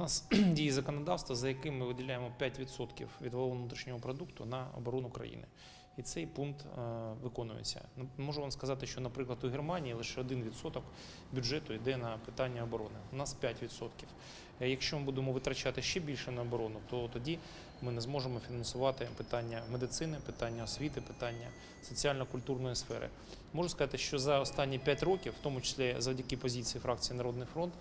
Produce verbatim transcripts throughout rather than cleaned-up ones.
нас діє законодавство, за яким ми виділяємо п'ять відсотків від валового внутрішнього продукту на оборону країни. І цей пункт виконується. Можу вам сказати, що, наприклад, у Германії лише один відсоток бюджету йде на питання оборони. У нас п'ять відсотків. Якщо ми будемо витрачати ще більше на оборону, то тоді ми не зможемо фінансувати питання медицини, питання освіти, питання соціально-культурної сфери. Можу сказати, що за останні п'ять років, в тому числі завдяки позиції фракції «Народний фронт»,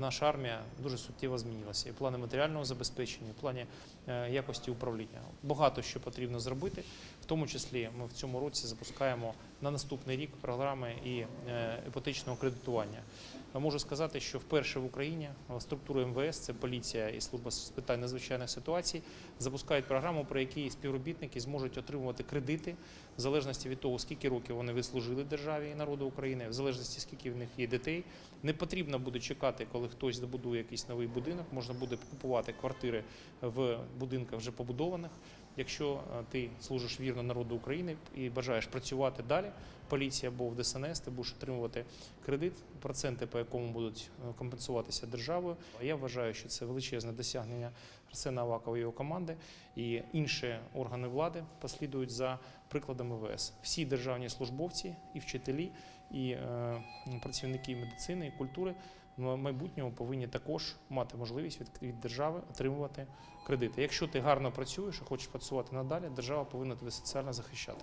наша армія дуже суттєво змінилася. І в плані матеріального забезпечення, і в плані якості управління. Багато що потрібно зробити, в тому числі ми в цьому році запускаємо на наступний рік програми і іпотечного кредитування. Можу сказати, що вперше в Україні структури ем ве ес, це поліція і служба з питань надзвичайних ситуацій, запускають програму, при якій співробітники зможуть отримувати кредити в залежності від того, скільки років вони відслужили державі і народу України, в залежності, скільки в них є дітей. Не потрібно буде чекати, коли хтось добудує якийсь новий будинок, можна буде купувати квартири в будинках вже побудованих. Якщо ти служиш вірно народу України і бажаєш працювати далі, поліція або в де ес ен ес, ти будеш отримувати кредит, проценти по якому будуть компенсуватися державою. Я вважаю, що це величезне досягнення Арсена Авакова і його команди, і інші органи влади послідують за прикладом ем ве ес. Всі державні службовці, і вчителі, і е, працівники медицини, і культури в майбутньому повинні також мати можливість від, від держави отримувати кредити. Якщо ти гарно працюєш і хочеш працювати надалі, держава повинна тебе соціально захищати.